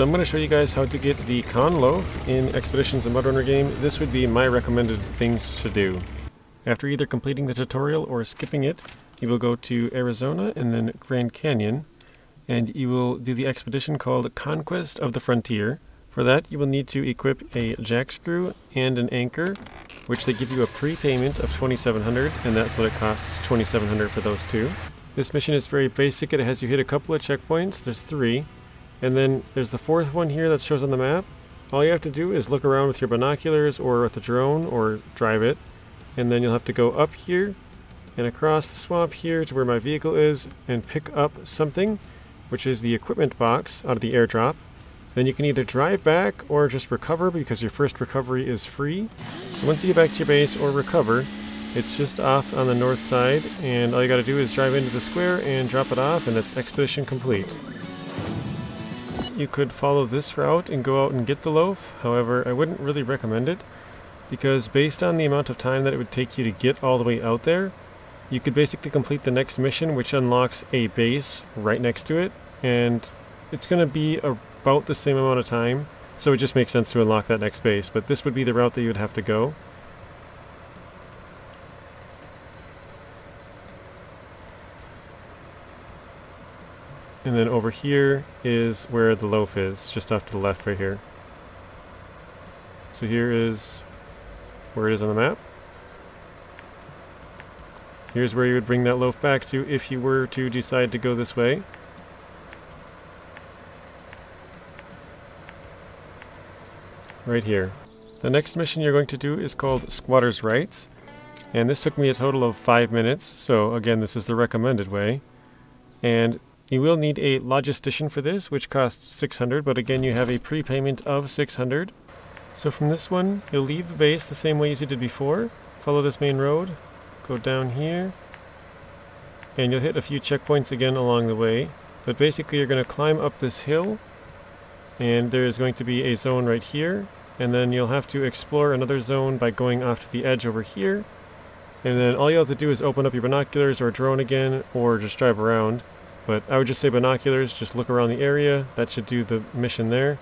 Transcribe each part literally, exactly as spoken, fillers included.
So I'm going to show you guys how to get the Khan Lo four F in Expeditions and MudRunner game. This would be my recommended things to do. After either completing the tutorial or skipping it, you will go to Arizona and then Grand Canyon, and you will do the expedition called Conquest of the Frontier. For that, you will need to equip a jack screw and an anchor, which they give you a prepayment of twenty-seven hundred, and that's what it costs, twenty-seven hundred for those two. This mission is very basic. It has you hit a couple of checkpoints. There's three. And then there's the fourth one here that shows on the map. All you have to do is look around with your binoculars or with the drone or drive it. And then you'll have to go up here and across the swamp here to where my vehicle is and pick up something, which is the equipment box out of the airdrop. Then you can either drive back or just recover because your first recovery is free. So once you get back to your base or recover, it's just off on the north side, and all you gotta do is drive into the square and drop it off, and that's expedition complete. You could follow this route and go out and get the loaf. However, I wouldn't really recommend it, because based on the amount of time that it would take you to get all the way out there, you could basically complete the next mission, which unlocks a base right next to it, and it's going to be about the same amount of time, so it just makes sense to unlock that next base, but this would be the route that you would have to go. And then over here is where the loaf is, just off to the left right here. So here is where it is on the map. Here's where you would bring that loaf back to if you were to decide to go this way. Right here. The next mission you're going to do is called Squatter's Rights, and this took me a total of five minutes, so again this is the recommended way. And you will need a logistician for this, which costs six hundred, but again you have a prepayment of six hundred. So from this one, you'll leave the base the same way as you did before, follow this main road, go down here, and you'll hit a few checkpoints again along the way. But basically you're going to climb up this hill, and there's going to be a zone right here, and then you'll have to explore another zone by going off to the edge over here, and then all you have to do is open up your binoculars or drone again, or just drive around. But I would just say binoculars, just look around the area, that should do the mission there.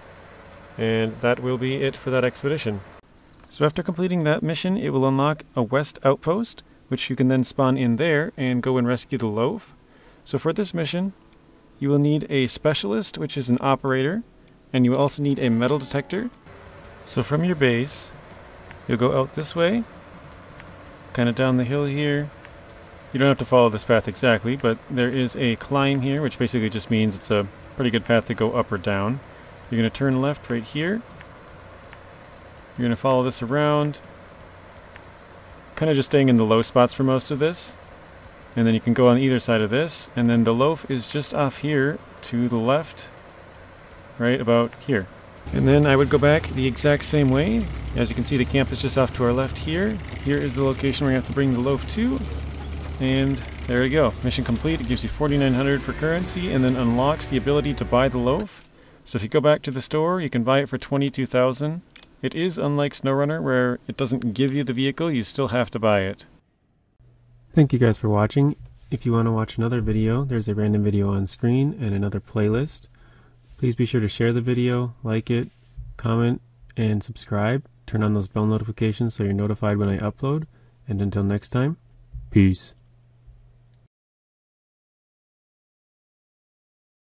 And that will be it for that expedition. So after completing that mission, it will unlock a west outpost, which you can then spawn in there and go and rescue the loaf. So for this mission, you will need a specialist, which is an operator, and you will also need a metal detector. So from your base, you'll go out this way, kind of down the hill here. You don't have to follow this path exactly, but there is a climb here, which basically just means it's a pretty good path to go up or down. You're going to turn left right here. You're going to follow this around, kind of just staying in the low spots for most of this. And then you can go on either side of this, and then the loaf is just off here to the left, right about here. And then I would go back the exact same way. As you can see, the camp is just off to our left here. Here is the location where you have to bring the loaf to. And there we go. Mission complete. It gives you forty-nine hundred for currency and then unlocks the ability to buy the loaf. So if you go back to the store, you can buy it for twenty-two thousand. It is unlike SnowRunner, where it doesn't give you the vehicle, you still have to buy it. Thank you guys for watching. If you want to watch another video, there's a random video on screen and another playlist. Please be sure to share the video, like it, comment, and subscribe. Turn on those bell notifications so you're notified when I upload. And until next time, peace.